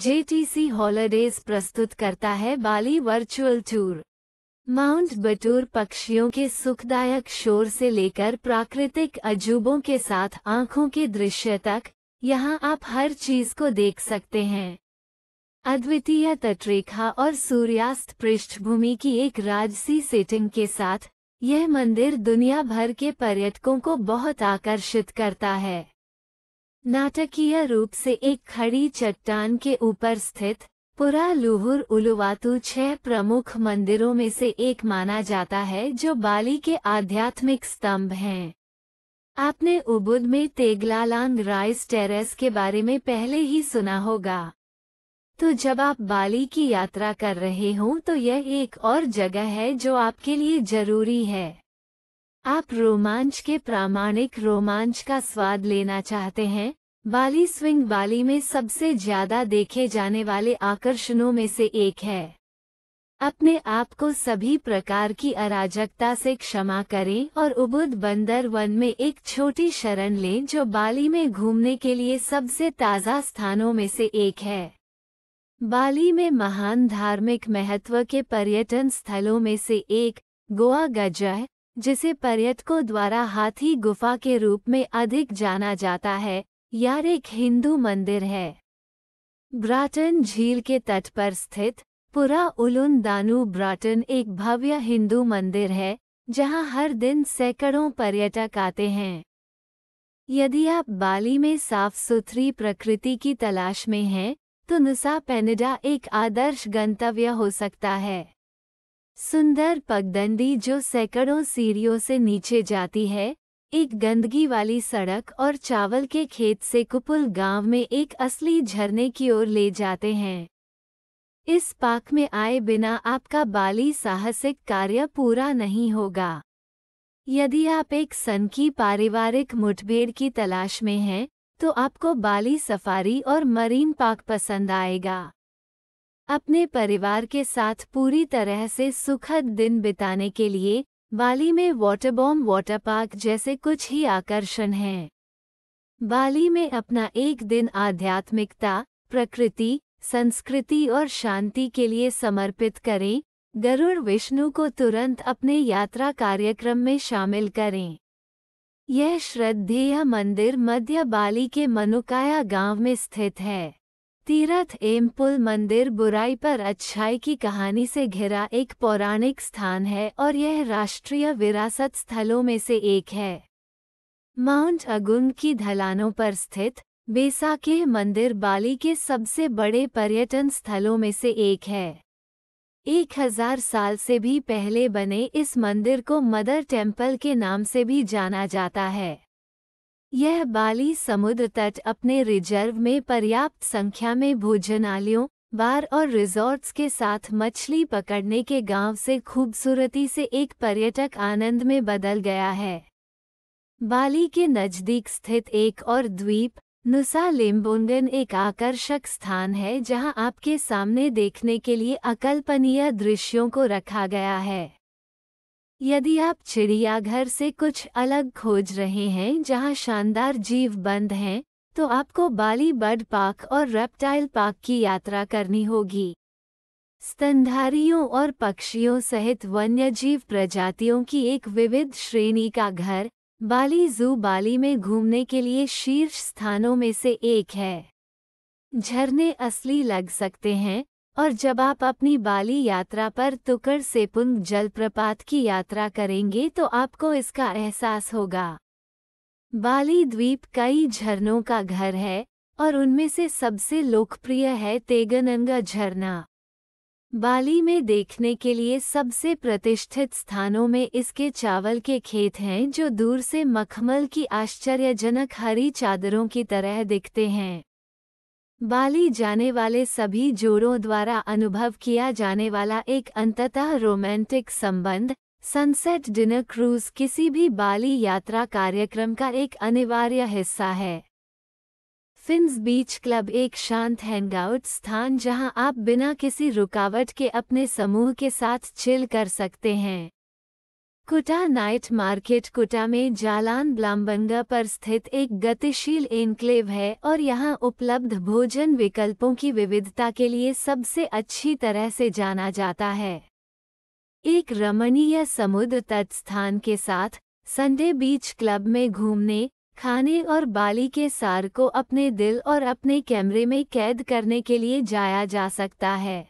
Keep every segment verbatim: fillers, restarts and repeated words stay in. जे T C holidays प्रस्तुत करता है Bali virtual tour. Mount Batur पक्षियों के सुखदायक शोर से लेकर प्राकृतिक अजूबों के साथ आंखों के दृश्य तक, यहाँ आप हर चीज को देख सकते हैं। अद्वितीय तटरेखा और सूर्यास्त पृष्ठभूमि की एक राजसी सेटिंग के साथ यह मंदिर दुनिया भर के पर्यटकों को बहुत आकर्षित करता है। नाटकीय रूप से एक खड़ी चट्टान के ऊपर स्थित पुरा लुहुर उलुवातु छह प्रमुख मंदिरों में से एक माना जाता है, जो बाली के आध्यात्मिक स्तंभ हैं। आपने उबुद में तेगलालांग राइस टेरेस के बारे में पहले ही सुना होगा, तो जब आप बाली की यात्रा कर रहे हों तो यह एक और जगह है जो आपके लिए जरूरी है। आप रोमांच के प्रामाणिक रोमांच का स्वाद लेना चाहते हैं? बाली स्विंग बाली में सबसे ज्यादा देखे जाने वाले आकर्षणों में से एक है। अपने आप को सभी प्रकार की अराजकता से क्षमा करें और उबुद बंदर वन में एक छोटी शरण लें, जो बाली में घूमने के लिए सबसे ताज़ा स्थानों में से एक है। बाली में महान धार्मिक महत्व के पर्यटन स्थलों में से एक गोवा गाजा है, जिसे पर्यटकों द्वारा हाथी गुफा के रूप में अधिक जाना जाता है, या एक हिंदू मंदिर है। ब्राटन झील के तट पर स्थित पुरा उलुन दानु ब्राटन एक भव्य हिंदू मंदिर है, जहां हर दिन सैकड़ों पर्यटक आते हैं। यदि आप बाली में साफ सुथरी प्रकृति की तलाश में हैं, तो नुसा पेनिडा एक आदर्श गंतव्य हो सकता है। सुंदर पगडंडी जो सैकड़ों सीढ़ियों से नीचे जाती है, एक गंदगी वाली सड़क और चावल के खेत से कुपुल गांव में एक असली झरने की ओर ले जाते हैं। इस पार्क में आए बिना आपका बाली साहसिक कार्य पूरा नहीं होगा। यदि आप एक सनकी पारिवारिक मुठभेड़ की तलाश में हैं, तो आपको बाली सफारी और मरीन पार्क पसंद आएगा। अपने परिवार के साथ पूरी तरह से सुखद दिन बिताने के लिए बाली में वाटरबॉम वाटर पार्क जैसे कुछ ही आकर्षण हैं। बाली में अपना एक दिन आध्यात्मिकता, प्रकृति, संस्कृति और शांति के लिए समर्पित करें। गरुड़ विष्णु को तुरंत अपने यात्रा कार्यक्रम में शामिल करें। यह श्रद्धेय मंदिर मध्य बाली के मनुकाया गांव में स्थित है। तीर्थ एम्पुल मंदिर बुराई पर अच्छाई की कहानी से घिरा एक पौराणिक स्थान है और यह राष्ट्रीय विरासत स्थलों में से एक है। माउंट अगुन की ढलानों पर स्थित बेसाकीह मंदिर बाली के सबसे बड़े पर्यटन स्थलों में से एक है। एक हजार साल से भी पहले बने इस मंदिर को मदर टेम्पल के नाम से भी जाना जाता है। यह बाली समुद्र तट अपने रिजर्व में पर्याप्त संख्या में भोजनालयों, बार और रिजॉर्ट्स के साथ मछली पकड़ने के गांव से खूबसूरती से एक पर्यटक आनंद में बदल गया है। बाली के नज़दीक स्थित एक और द्वीप नुसा लेम्बोंगन एक आकर्षक स्थान है, जहां आपके सामने देखने के लिए अकल्पनीय दृश्यों को रखा गया है। यदि आप चिड़ियाघर से कुछ अलग खोज रहे हैं जहां शानदार जीव बंद हैं, तो आपको बाली बर्ड पार्क और रेप्टाइल पार्क की यात्रा करनी होगी। स्तनधारियों और पक्षियों सहित वन्यजीव प्रजातियों की एक विविध श्रेणी का घर बाली ज़ू बाली में घूमने के लिए शीर्ष स्थानों में से एक है। झरने असली लग सकते हैं, और जब आप अपनी बाली यात्रा पर तुकर सेपुंग जलप्रपात की यात्रा करेंगे तो आपको इसका एहसास होगा। बाली द्वीप कई झरनों का घर है और उनमें से सबसे लोकप्रिय है तेगनंगा झरना। बाली में देखने के लिए सबसे प्रतिष्ठित स्थानों में इसके चावल के खेत हैं, जो दूर से मखमल की आश्चर्यजनक हरी चादरों की तरह दिखते हैं। बाली जाने वाले सभी जोड़ों द्वारा अनुभव किया जाने वाला एक अंततः रोमांटिक संबंध, सनसेट डिनर क्रूज किसी भी बाली यात्रा कार्यक्रम का एक अनिवार्य हिस्सा है। फिन्स बीच क्लब एक शांत हैंगआउट स्थान जहां आप बिना किसी रुकावट के अपने समूह के साथ चिल कर सकते हैं। कोटा नाइट मार्केट कोटा में जालान ब्लाम्बंगा पर स्थित एक गतिशील एन्क्लेव है और यहाँ उपलब्ध भोजन विकल्पों की विविधता के लिए सबसे अच्छी तरह से जाना जाता है। एक रमणीय समुद्र तट स्थान के साथ संडे बीच क्लब में घूमने, खाने और बाली के सार को अपने दिल और अपने कैमरे में कैद करने के लिए जाया जा सकता है।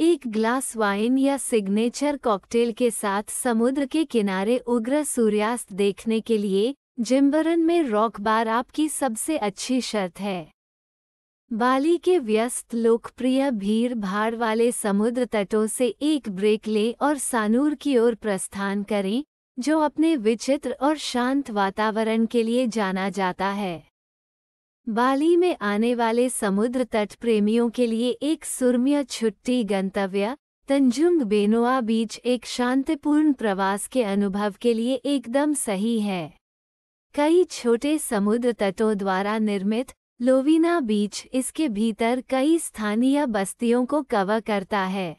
एक ग्लास वाइन या सिग्नेचर कॉकटेल के साथ समुद्र के किनारे उग्र सूर्यास्त देखने के लिए जिमबरन में रॉक बार आपकी सबसे अच्छी शर्त है। बाली के व्यस्त लोकप्रिय भीड़ भाड़ वाले समुद्र तटों से एक ब्रेक लें और सानूर की ओर प्रस्थान करें, जो अपने विचित्र और शांत वातावरण के लिए जाना जाता है। बाली में आने वाले समुद्र तट प्रेमियों के लिए एक सुरम्य छुट्टी गंतव्य तंजुंग बेनोआ बीच एक शांतिपूर्ण प्रवास के अनुभव के लिए एकदम सही है। कई छोटे समुद्र तटों द्वारा निर्मित लोविना बीच इसके भीतर कई स्थानीय बस्तियों को कवर करता है।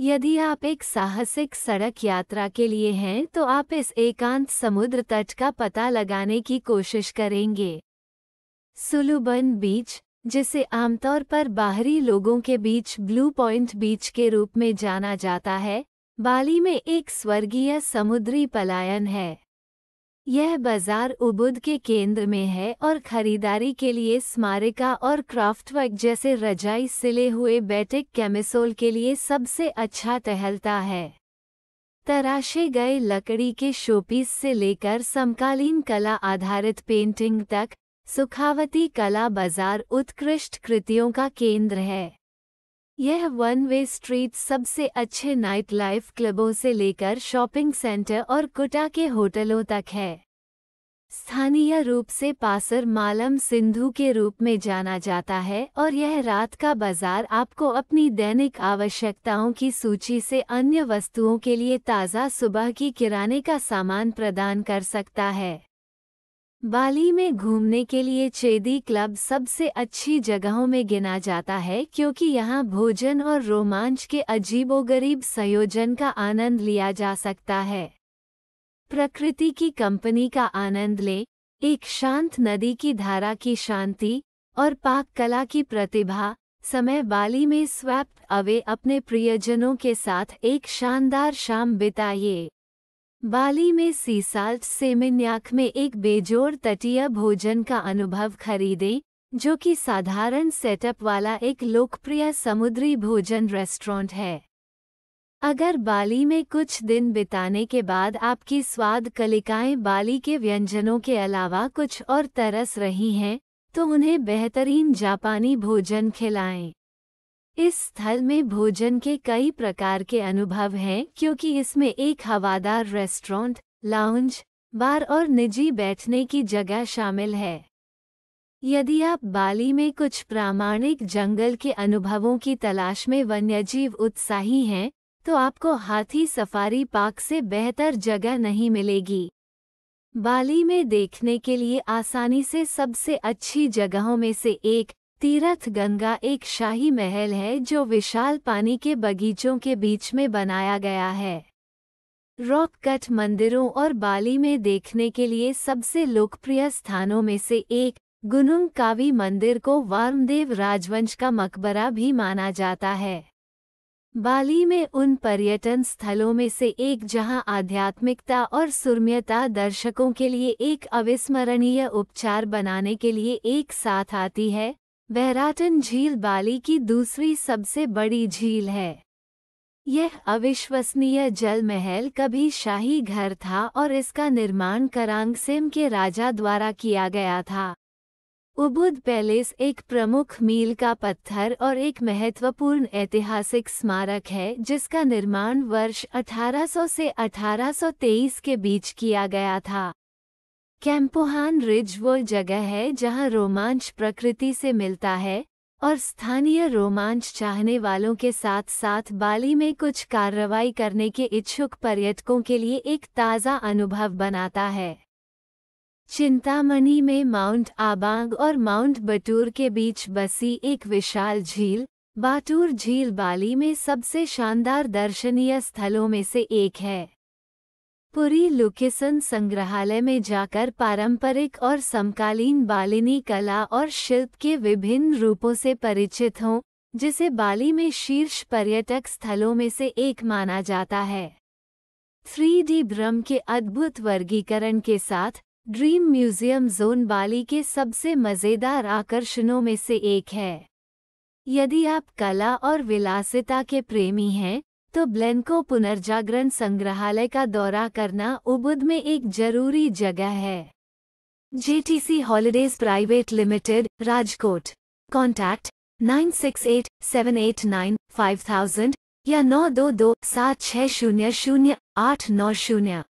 यदि आप एक साहसिक सड़क यात्रा के लिए हैं तो आप इस एकांत समुद्र तट का पता लगाने की कोशिश करेंगे। सुलुबन बीच, जिसे आमतौर पर बाहरी लोगों के बीच ब्लू पॉइंट बीच के रूप में जाना जाता है, बाली में एक स्वर्गीय समुद्री पलायन है। यह बाजार उबुद के केंद्र में है और खरीदारी के लिए स्मारिका और क्राफ्टवर्क जैसे रजाई सिले हुए बैटिक कैमिसोल के लिए सबसे अच्छा टहलता है। तराशे गए लकड़ी के शोपीस से लेकर समकालीन कला आधारित पेंटिंग तक, सुखावती कला बाजार उत्कृष्ट कृतियों का केंद्र है। यह वन वे स्ट्रीट सबसे अच्छे नाइट लाइफ क्लबों से लेकर शॉपिंग सेंटर और कोटा के होटलों तक है। स्थानीय रूप से पासर मालम सिंधु के रूप में जाना जाता है और यह रात का बाजार आपको अपनी दैनिक आवश्यकताओं की सूची से अन्य वस्तुओं के लिए ताज़ा सुबह की किराने का सामान प्रदान कर सकता है। बाली में घूमने के लिए चेदी क्लब सबसे अच्छी जगहों में गिना जाता है, क्योंकि यहाँ भोजन और रोमांच के अजीबोगरीब संयोजन का आनंद लिया जा सकता है। प्रकृति की कंपनी का आनंद लें, एक शांत नदी की धारा की शांति और पाक कला की प्रतिभा समय बाली में स्वैप्ट अवे अपने प्रियजनों के साथ एक शानदार शाम बिताइए। बाली में सी साल्ट सेमिन्याक में एक बेजोड़ तटीय भोजन का अनुभव खरीदें, जो कि साधारण सेटअप वाला एक लोकप्रिय समुद्री भोजन रेस्टोरेंट है। अगर बाली में कुछ दिन बिताने के बाद आपकी स्वाद कलिकाएं बाली के व्यंजनों के अलावा कुछ और तरस रही हैं, तो उन्हें बेहतरीन जापानी भोजन खिलाएं। इस स्थल में भोजन के कई प्रकार के अनुभव हैं, क्योंकि इसमें एक हवादार रेस्टोरेंट, लाउंज, बार और निजी बैठने की जगह शामिल है। यदि आप बाली में कुछ प्रामाणिक जंगल के अनुभवों की तलाश में वन्यजीव उत्साही हैं, तो आपको हाथी सफारी पार्क से बेहतर जगह नहीं मिलेगी। बाली में देखने के लिए आसानी से सबसे अच्छी जगहों में से एक तीर्थ गंगा एक शाही महल है, जो विशाल पानी के बगीचों के बीच में बनाया गया है। रॉक कट मंदिरों और बाली में देखने के लिए सबसे लोकप्रिय स्थानों में से एक गुनुंग कावी मंदिर को वामदेव राजवंश का मकबरा भी माना जाता है। बाली में उन पर्यटन स्थलों में से एक जहां आध्यात्मिकता और सुरम्यता दर्शकों के लिए एक अविस्मरणीय उपचार बनाने के लिए एक साथ आती है, बैराटन झील बाली की दूसरी सबसे बड़ी झील है। यह अविश्वसनीय जल महल कभी शाही घर था और इसका निर्माण करांगसेम के राजा द्वारा किया गया था। उबुद पैलेस एक प्रमुख मील का पत्थर और एक महत्वपूर्ण ऐतिहासिक स्मारक है, जिसका निर्माण वर्ष अठारह सौ से अठारह सौ तेईस के बीच किया गया था। कैम्पोहान रिज वो जगह है जहां रोमांच प्रकृति से मिलता है और स्थानीय रोमांच चाहने वालों के साथ साथ बाली में कुछ कार्रवाई करने के इच्छुक पर्यटकों के लिए एक ताज़ा अनुभव बनाता है। चिंतामणि में माउंट आबांग और माउंट बटूर के बीच बसी एक विशाल झील बाटूर झील बाली में सबसे शानदार दर्शनीय स्थलों में से एक है। पुरी लुकेसन संग्रहालय में जाकर पारंपरिक और समकालीन बालिनी कला और शिल्प के विभिन्न रूपों से परिचित हों, जिसे बाली में शीर्ष पर्यटक स्थलों में से एक माना जाता है। थ्री डी भ्रम के अद्भुत वर्गीकरण के साथ ड्रीम म्यूजियम जोन बाली के सबसे मज़ेदार आकर्षणों में से एक है। यदि आप कला और विलासिता के प्रेमी हैं तो ब्लेनको पुनर्जागरण संग्रहालय का दौरा करना उबुद में एक जरूरी जगह है। JTC holidays private limited, Rajkot. Contact nine six eight seven eight nine five thousand या नौ दो दो सात छह शून्य शून्य आठ नौ शून्य।